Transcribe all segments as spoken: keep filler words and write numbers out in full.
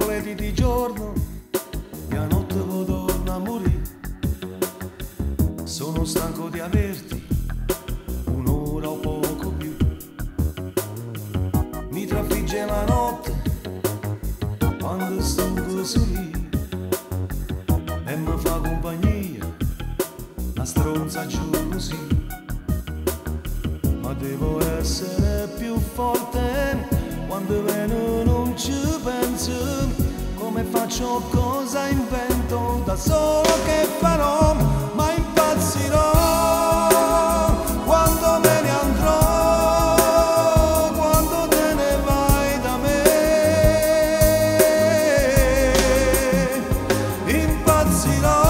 completi di giorno e a notte poi torno a morire. Sono stanco di averti un'ora o poco più. Mi trafigge la notte quando sto così e mi fa compagnia la stronza giù così. Ma devo essere più forte. Quando meno non ci penso, come faccio, cosa invento, da solo che farò, ma impazzirò. Quando me ne andrò, quando te ne vai da me, impazzirò.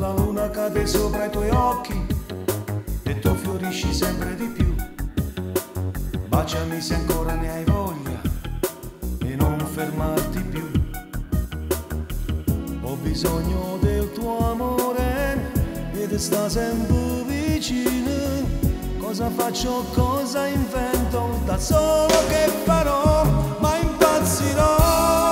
La luna cade sopra i tuoi occhi e tu fiorisci sempre di più. Baciami se ancora ne hai voglia e non fermarti più. Ho bisogno del tuo amore ed sta sempre vicino. Cosa faccio, cosa invento, da solo che farò, ma impazzirò.